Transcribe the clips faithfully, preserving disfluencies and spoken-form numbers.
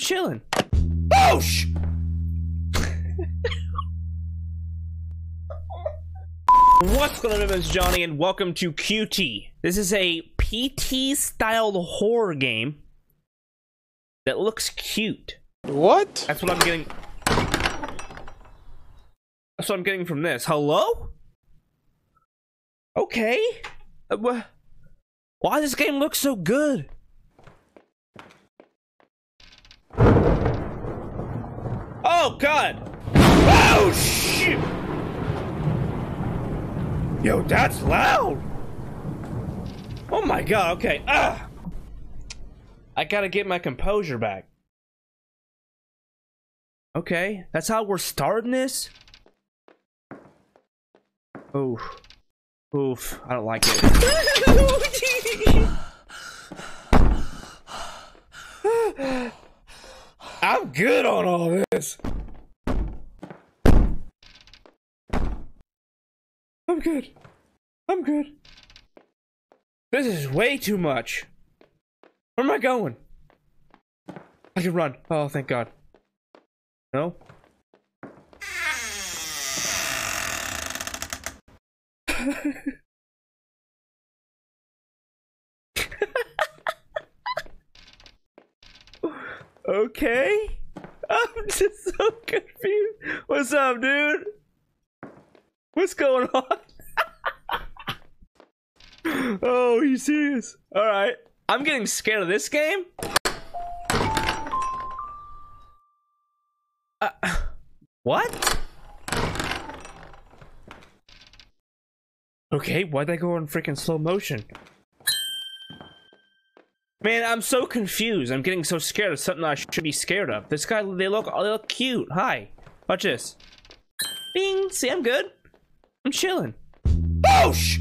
chilling. Boosh! What's going on, everyone? It's Johnny, and welcome to Q T. This is a P T-styled horror game that looks cute. What? That's what I'm getting. That's what I'm getting from this. Hello? Okay. Uh, wh Why does this game look so good? Oh God! Oh shit! Yo, that's loud! Oh my God, okay. Ah! I gotta get my composure back. Okay, that's how we're starting this? Oof. Oof, I don't like it. I'm good on all this. I'm good. I'm good. This is way too much. Where am I going? I can run. Oh, thank God. No? Okay? I'm just so confused. What's up, dude? What's going on? Oh, are you serious? Alright. I'm getting scared of this game? Uh, what? Okay, why'd they go in freaking slow motion? Man, I'm so confused. I'm getting so scared of something I should be scared of. This guy, they look, they look cute. Hi. Watch this. Bing. See, I'm good. I'm chilling. Boosh!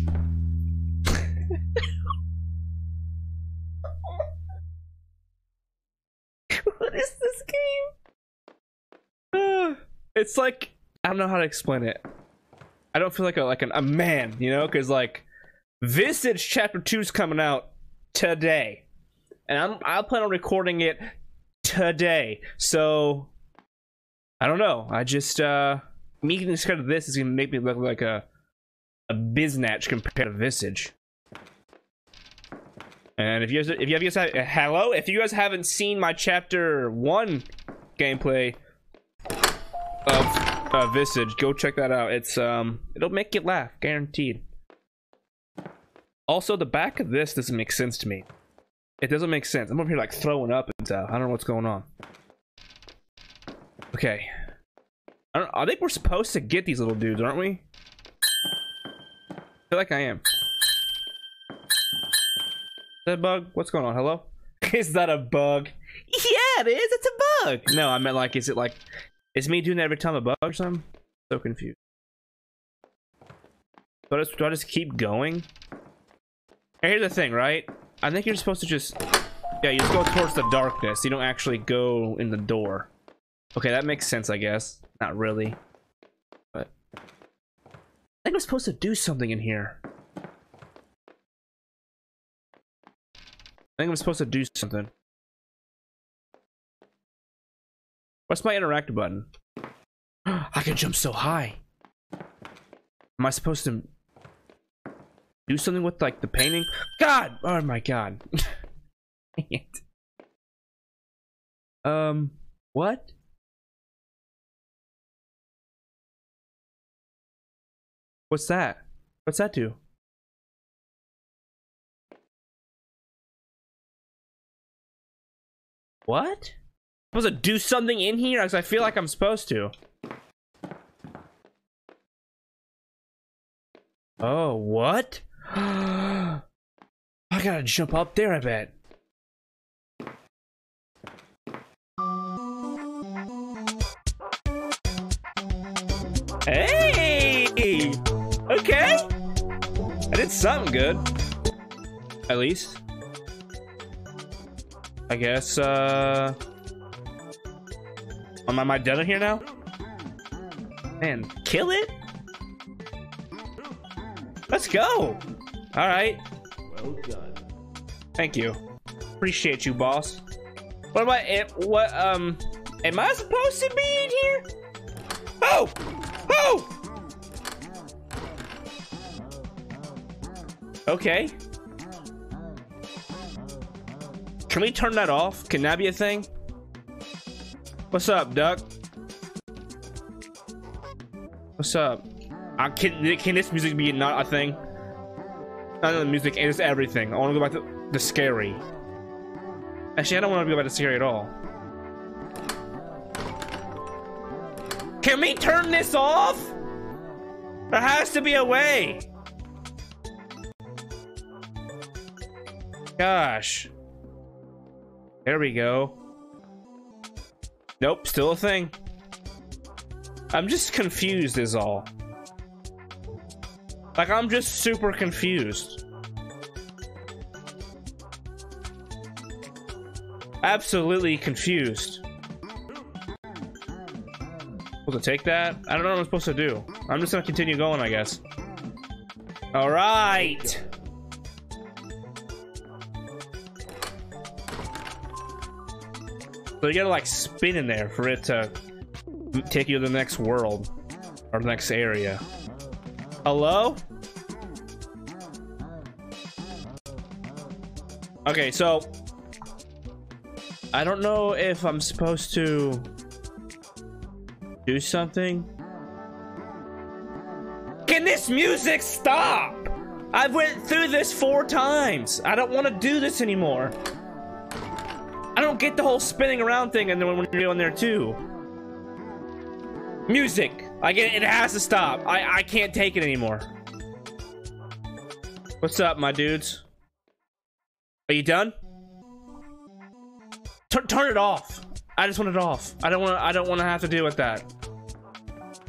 What is this game? Uh, it's like, I don't know how to explain it. I don't feel like a, like an, a man, you know? Because, like, Visage Chapter two is coming out today. And I'm, I plan on recording it today. So, I don't know. I just, uh, me getting scared of this is going to make me look like a, a biznatch compared to Visage. And if you guys, if you guys have, hello? If you guys haven't seen my Chapter one gameplay of uh, Visage, go check that out. It's, um, it'll make you laugh, guaranteed. Also, the back of this doesn't make sense to me. It doesn't make sense. I'm over here like throwing up and stuff. I don't know what's going on. Okay. I, don't, I think we're supposed to get these little dudes, aren't we? I feel like I am. Is that a bug? What's going on? Hello? Is that a bug? Yeah, it is. It's a bug. No, I meant like, is it like, is me doing that every time a bug or something? So confused. Do I just, do I just keep going? And here's the thing, right? I think you're supposed to just, yeah, you just go towards the darkness. You don't actually go in the door. Okay, that makes sense, I guess. Not really, but I think I'm supposed to do something in here. I think I'm supposed to do something. What's my interact button? I can jump so high. Am I supposed to do something with like the painting? God! Oh my God. Dang it. Um, what? What's that? What's that do? What? I'm supposed to do something in here? Because I feel like I'm supposed to. Oh, what? I gotta jump up there, I bet. Hey! Okay! I did something good. At least. I guess, uh... Am I, am I done in here now? Man, kill it? Let's go! Alright. Well done. Thank you. Appreciate you, boss. What am I? It, what? Um, am I supposed to be in here? Oh! Oh! Okay. Can we turn that off? Can that be a thing? What's up, Duck? What's up? I can. Can this music be not a thing? Not the music and it's everything. I want to go back to the scary. Actually, I don't want to go back to scary at all. Can we turn this off? There has to be a way. Gosh. There we go. Nope, still a thing. I'm just confused is all. Like, I'm just super confused. Absolutely confused. Supposed to take that? I don't know what I'm supposed to do. I'm just gonna continue going, I guess. All right. So you gotta like spin in there for it to take you to the next world or the next area. Hello? Okay, so I don't know if I'm supposed to do something. Can this music stop? I've went through this four times. I don't want to do this anymore. I don't get the whole spinning around thing, and then when you're doing there too. Music, I get it, it has to stop. I I can't take it anymore. What's up, my dudes? Are you done? Tur turn it off. I just want it off. I don't want. I don't want to have to deal with that.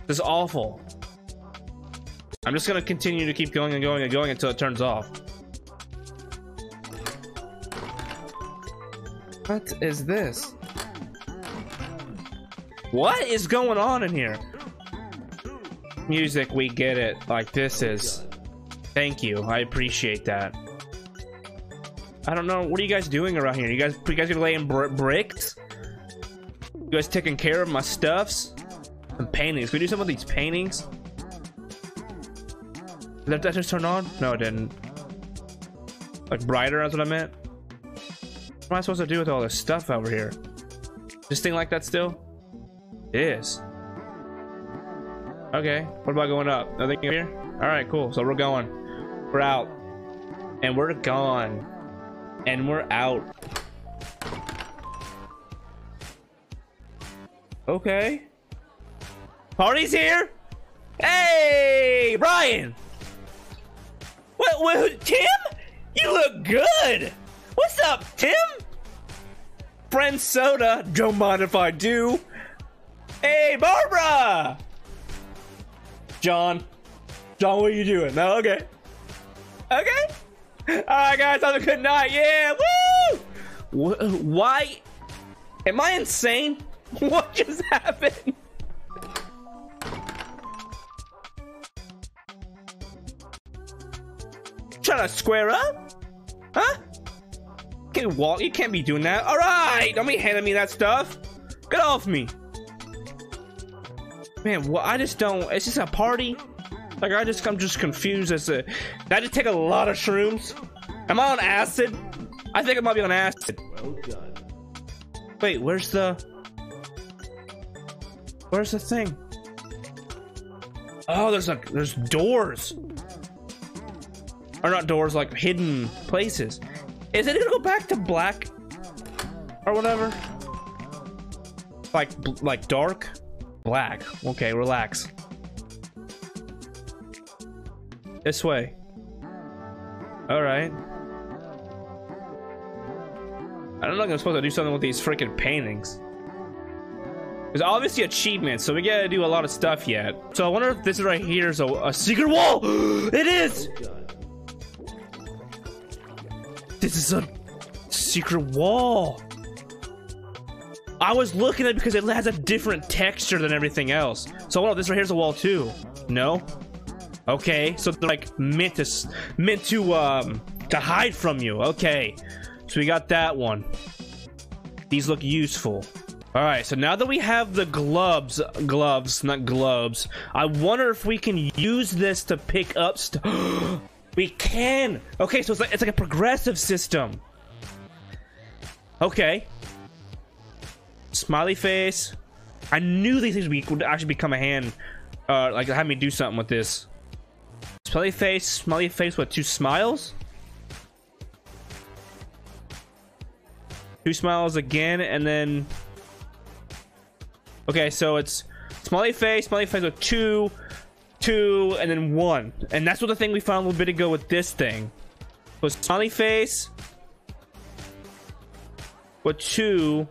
This is awful. I'm just gonna continue to keep going and going and going until it turns off. What is this? What is going on in here? Music, we get it. Like, this is... Thank you. I appreciate that. I don't know. What are you guys doing around here? You guys, you guys are laying br bricks? You guys taking care of my stuffs? And paintings. Can we do some of these paintings? Did that just turn on? No, it didn't. Like, brighter, that's what I meant. What am I supposed to do with all this stuff over here? This thing like that still? It is. Okay. What about going up? Nothing here? Alright, cool. So we're going. We're out. And we're gone. And we're out. Okay. Party's here? Hey! Brian! What, what? Tim? You look good! What's up, Tim? Friend Soda, don't mind if I do. Hey, Barbara! John. John, what are you doing? No, okay. Okay. All right, guys, have a good night. Yeah, woo! Wh why? Am I insane? What just happened? Trying to square up? Huh? Can't walk. You can't be doing that. All right, don't be handing me that stuff. Get off me. Man, well, I just don't. It's just a party. Like, I just, I'm just confused as to. Did I just take a lot of shrooms? Am I on acid? I think I might be on acid. Well done. Wait, where's the? Where's the thing? Oh, there's like, there's doors. Or not doors, like hidden places. Is it gonna go back to black or whatever? Like, like dark. Black. Okay, relax. This way. All right. I don't know if I'm supposed to do something with these freaking paintings. There's obviously achievements, so we gotta do a lot of stuff yet. So I wonder if this right here is a, a secret wall. It is. This is a secret wall. I was looking at it because it has a different texture than everything else. So, well, this right here's a wall too. No? Okay, so they're like meant to, meant to, um, to hide from you. Okay, so we got that one. These look useful. All right, so now that we have the gloves, gloves, not globes, I wonder if we can use this to pick up stuff. We can. Okay, so it's like, it's like a progressive system. Okay. Smiley face. I knew these things would actually become a hand. Uh, like, have me do something with this. Smiley face, smiley face, what, two smiles? Two smiles again, and then... Okay, so it's smiley face, smiley face with two, two, and then one. And that's what the thing we found a little bit ago with this thing. Was smiley face with two,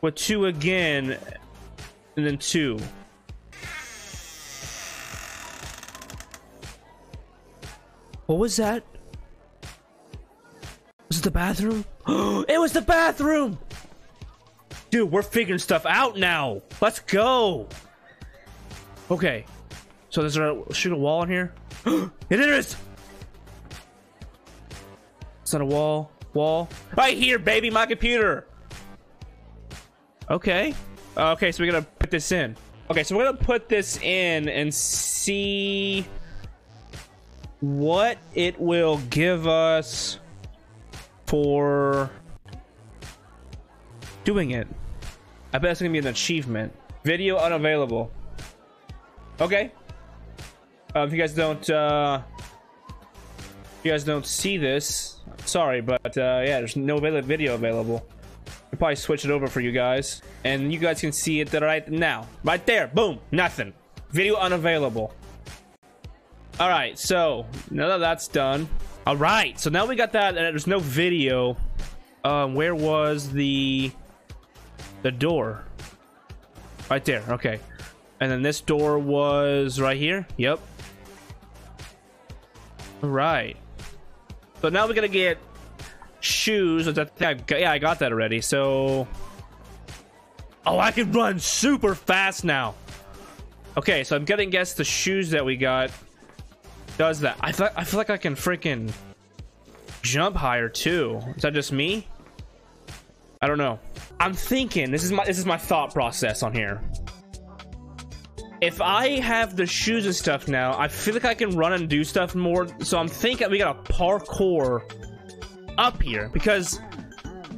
with two again, and then two. What was that? Was it the bathroom? It was the bathroom! Dude, we're figuring stuff out now. Let's go. Okay. So there's a shoot a wall in here. It is. It's not a wall. Wall. Right here, baby, my computer. Okay. Okay, so we're gonna put this in. Okay, so we're gonna put this in and see what it will give us for doing it. I bet it's gonna be an achievement. Video unavailable. Okay. Uh, if you guys don't, uh, if you guys don't see this, sorry, but uh, yeah, there's no video available. I'll probably switch it over for you guys, and you guys can see it right now, right there. Boom. Nothing. Video unavailable. All right. So now that that's done. All right, so now we got that, and there's no video. Uh, where was the the door? Right there. Okay, and then this door was right here. Yep. All right. So now we're gonna get shoes. I think I got, yeah, I got that already. So, oh, I can run super fast now. Okay, so I'm gonna guess the shoes that we got. Does that? I feel, I feel like I can freaking jump higher too. Is that just me? I don't know. I'm thinking. This is my this is my thought process on here. If I have the shoes and stuff now, I feel like I can run and do stuff more. So I'm thinking we gotta parkour up here because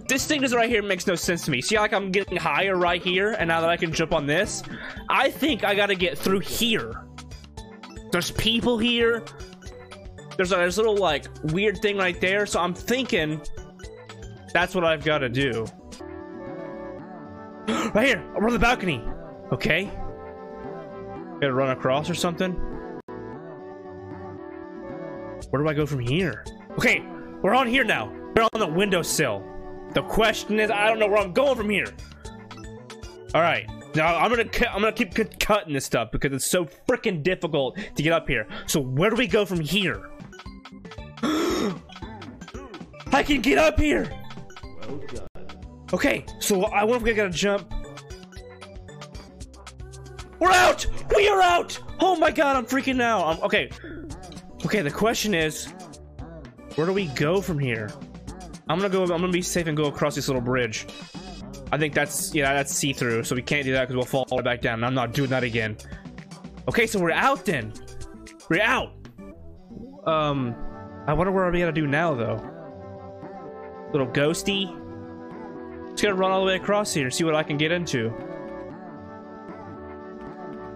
this thing is right here makes no sense to me. See, like I'm getting higher right here, and now that I can jump on this, I think I gotta get through here. There's people here. There's a there's little like weird thing right there. So I'm thinking that's what I've got to do. Right here. I'm on the balcony. Okay. Gotta run across or something. Where do I go from here? Okay. We're on here now. We're on the windowsill. The question is, I don't know where I'm going from here. All right. Now I'm gonna I'm gonna keep cutting this stuff because it's so freaking difficult to get up here. So where do we go from here? I can get up here. Well done. Okay, so I wonder if we gotta jump. We're out. We are out. Oh my god, I'm freaking out. I'm, okay, okay. The question is, where do we go from here? I'm gonna go. I'm gonna be safe and go across this little bridge. I think that's, yeah, that's see-through, so we can't do that because we'll fall right back down. I'm not doing that again. Okay, so we're out then. We're out. Um, I wonder what we gotta do now, though. Little ghosty. Just gonna run all the way across here and see what I can get into.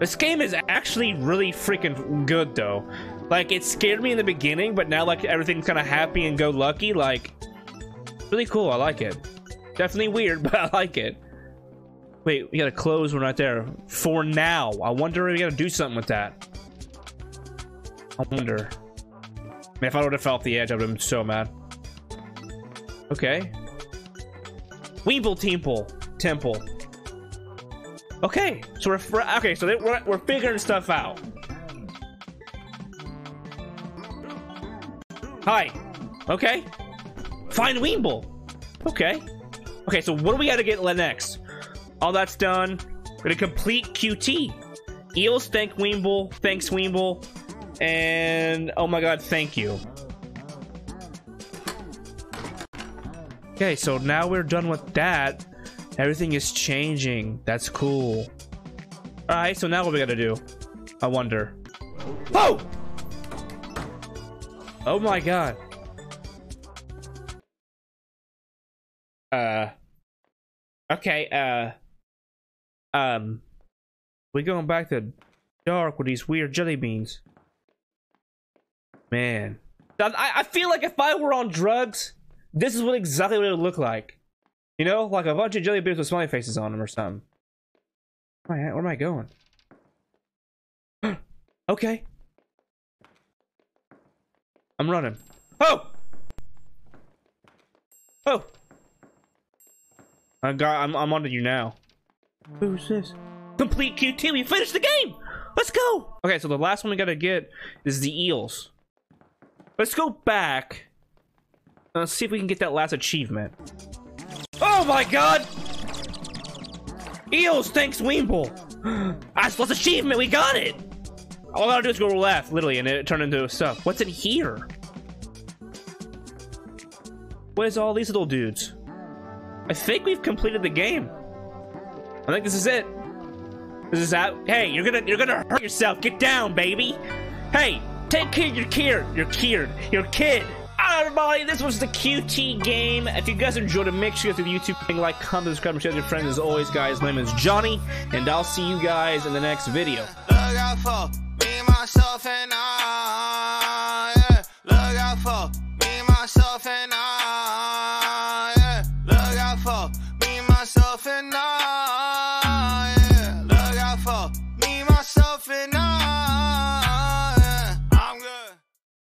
This game is actually really freaking good, though. Like, it scared me in the beginning, but now, like, everything's kind of happy and go lucky. Like, really cool. I like it. Definitely weird, but I like it. Wait, we gotta close one right there. For now. I wonder if we gotta do something with that. I wonder. Man, if I would've fell off the edge, I would've been so mad. Okay. Weeble Temple. Temple. Okay, so we're... Okay, so they, we're, we're figuring stuff out. Hi. Okay. Find Weeble. Okay. Okay, so what do we gotta get next? All that's done. We're gonna complete Q T. Eels, thank Weeble. Thanks, Weeble. And oh my god, thank you. Okay, so now we're done with that. Everything is changing. That's cool. All right, so now what we gotta do? I wonder. Oh! Oh my god. Uh. Okay. Uh. Um. We're going back to dark with these weird jelly beans. Man, I I feel like if I were on drugs, this is what exactly what it would look like. You know, like a bunch of jelly beans with smiley faces on them or something. Where am I going? Okay. I'm running. Oh! Oh! I got, I'm, I'm onto you now. Who's this? Complete Q T, we finished the game! Let's go! Okay, so the last one we gotta get is the eels. Let's go back. Let's see if we can get that last achievement. Oh my god! Eels thanks Weeble! That's last achievement, we got it! All I gotta do is go left, literally, and it turned into stuff. What's in here? What is all these little dudes? I think we've completed the game. I think this is it. This is out. Hey, you're gonna you're gonna hurt yourself. Get down, baby. Hey, take care of your kid. Your kid. Your kid. Alright, everybody, this was the Q T game. If you guys enjoyed it, make sure you guys do the YouTube thing, like, comment, subscribe, and share with your friends. As always, guys, my name is Johnny, and I'll see you guys in the next video. Look out for me, myself, and I. Yeah. Look out for me, myself, and I.